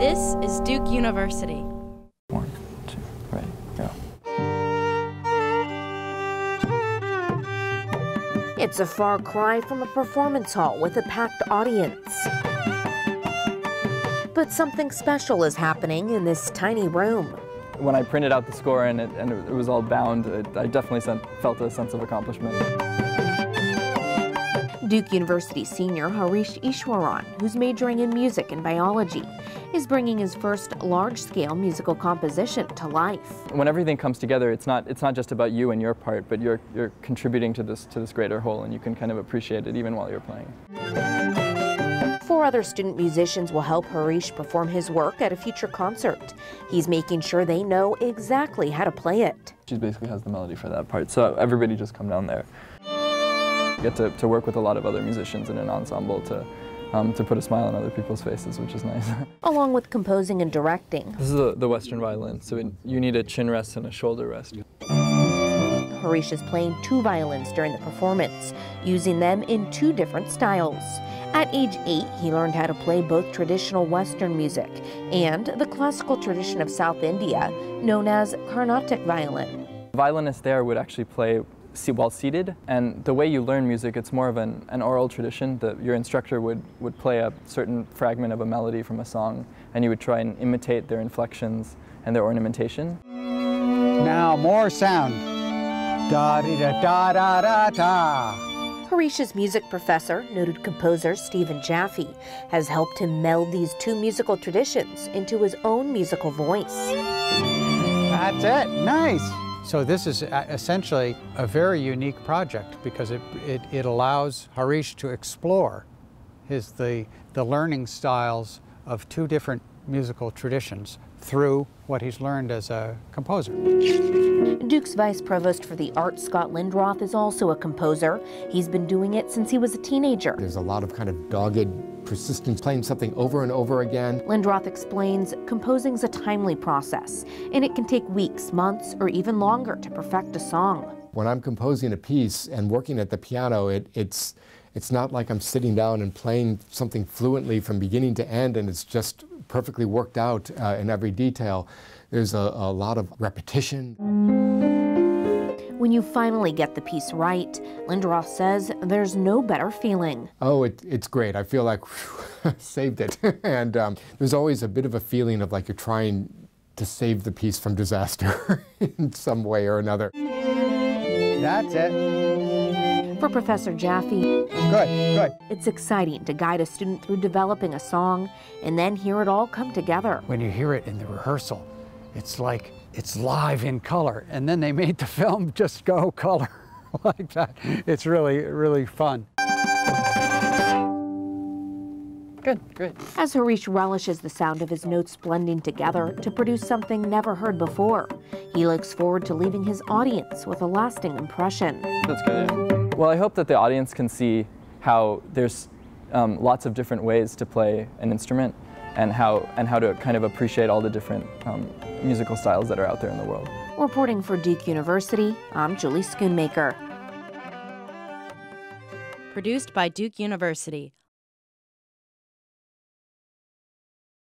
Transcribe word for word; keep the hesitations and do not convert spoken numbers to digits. This is Duke University. One, two, ready, go. It's a far cry from a performance hall with a packed audience. But something special is happening in this tiny room. When I printed out the score and it, and it was all bound, it, I definitely sent, felt a sense of accomplishment. Duke University senior Harish Eswaran, who's majoring in music and biology, is bringing his first large-scale musical composition to life. When everything comes together, it's not it's not just about you and your part, but you're you're contributing to this to this greater whole, and you can kind of appreciate it even while you're playing. Four other student musicians will help Harish perform his work at a future concert. He's making sure they know exactly how to play it. She basically has the melody for that part, so everybody just come down there. Get to, to work with a lot of other musicians in an ensemble to, um, to put a smile on other people's faces, which is nice. Along with composing and directing. This is the, the Western violin, so it, you need a chin rest and a shoulder rest. Harish is playing two violins during the performance, using them in two different styles. At age eight, he learned how to play both traditional Western music and the classical tradition of South India, known as Carnatic violin. The violinist there would actually play while seated, and the way you learn music, it's more of an, an oral tradition. The, your instructor would, would play a certain fragment of a melody from a song, and you would try and imitate their inflections and their ornamentation. Now more sound. Da-de-da-da-da-da-da. Harish's music professor, noted composer Stephen Jaffe, has helped him meld these two musical traditions into his own musical voice. That's it. Nice. So this is essentially a very unique project because it, it, it allows Harish to explore his, the, the learning styles of two different musical traditions through what he's learned as a composer. Duke's Vice Provost for the Arts, Scott Lindroth, is also a composer. He's been doing it since he was a teenager. There's a lot of kind of dogged persistence, playing something over and over again. Lindroth explains composing's a timely process, and it can take weeks, months, or even longer to perfect a song. When I'm composing a piece and working at the piano, it, it's, it's not like I'm sitting down and playing something fluently from beginning to end, and it's just perfectly worked out uh, in every detail. There's a, a lot of repetition. When you finally get the piece right, Lindroth says there's no better feeling. Oh, it, it's great. I feel like, whew, saved it. And um, there's always a bit of a feeling of like you're trying to save the piece from disaster in some way or another. That's it. For Professor Jaffe, good, good. It's exciting to guide a student through developing a song and then hear it all come together. When you hear it in the rehearsal, it's like it's live in color, and then they made the film just go color like that. It's really, really fun. Good, great. As Harish relishes the sound of his notes blending together to produce something never heard before, he looks forward to leaving his audience with a lasting impression. That's good. Well, I hope that the audience can see how there's um, lots of different ways to play an instrument, and how and how to kind of appreciate all the different um, musical styles that are out there in the world. Reporting for Duke University, I'm Julie Schoonmaker. Produced by Duke University.